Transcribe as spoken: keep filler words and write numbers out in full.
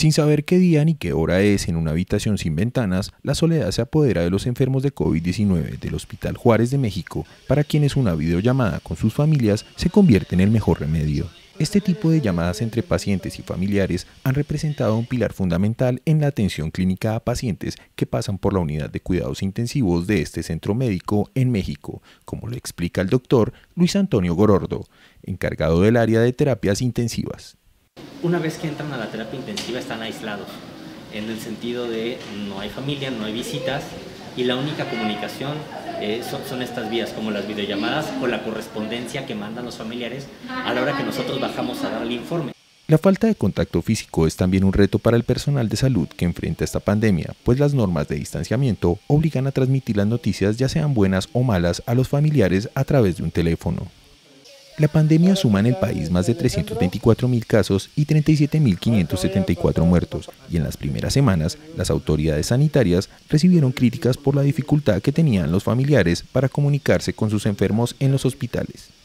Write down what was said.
Sin saber qué día ni qué hora es, en una habitación sin ventanas, la soledad se apodera de los enfermos de COVID diecinueve del Hospital Juárez de México, para quienes una videollamada con sus familias se convierte en el mejor remedio. Este tipo de llamadas entre pacientes y familiares han representado un pilar fundamental en la atención clínica a pacientes que pasan por la unidad de cuidados intensivos de este centro médico en México, como lo explica el doctor Luis Antonio Gorordo, encargado del área de terapias intensivas. Una vez que entran a la terapia intensiva están aislados, en el sentido de no hay familia, no hay visitas, y la única comunicación eh, son, son estas vías, como las videollamadas o la correspondencia que mandan los familiares a la hora que nosotros bajamos a dar el informe. La falta de contacto físico es también un reto para el personal de salud que enfrenta esta pandemia, pues las normas de distanciamiento obligan a transmitir las noticias, ya sean buenas o malas, a los familiares a través de un teléfono. La pandemia suma en el país más de trescientos veinticuatro mil casos y treinta y siete mil quinientos setenta y cuatro muertos, y en las primeras semanas las autoridades sanitarias recibieron críticas por la dificultad que tenían los familiares para comunicarse con sus enfermos en los hospitales.